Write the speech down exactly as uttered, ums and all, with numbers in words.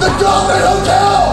The Dolphin Hotel!